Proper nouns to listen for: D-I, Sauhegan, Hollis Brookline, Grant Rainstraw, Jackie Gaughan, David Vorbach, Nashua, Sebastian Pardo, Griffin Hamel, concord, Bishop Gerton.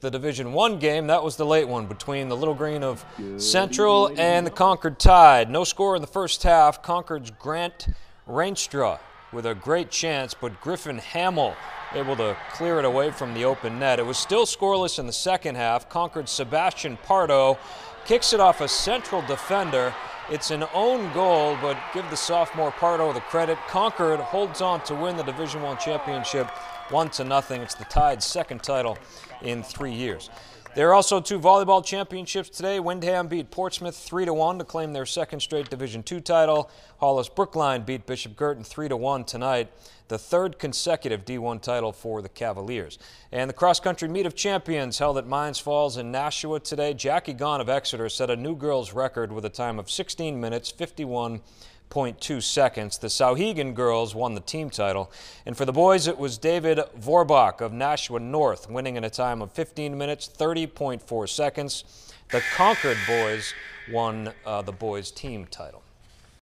The Division I game, that was the late one between the Little Green of Central and the Concord Tide. No score in the first half. Concord's Grant Rainstraw with a great chance, but Griffin Hamel able to clear it away from the open net. It was still scoreless in the second half. Concord's Sebastian Pardo kicks it off a Central defender. It's an own goal, but give the sophomore Pardo the credit. Concord holds on to win the Division I championship 1-0. It's the Tide's second title in 3 years. There are also two volleyball championships today. Windham beat Portsmouth 3-1 to claim their second straight Division II title. Hollis Brookline beat Bishop Gerton 3-1 tonight, the third consecutive D1 title for the Cavaliers. And the cross-country meet of champions held at Mines Falls in Nashua today. Jackie Gaughan of Exeter set a new girls record with a time of 16 minutes, 51.2 seconds. The Sauhegan girls won the team title. And for the boys, it was David Vorbach of Nashua North winning in a time of 15 minutes, 30.4 seconds. The Concord boys won the boys team title.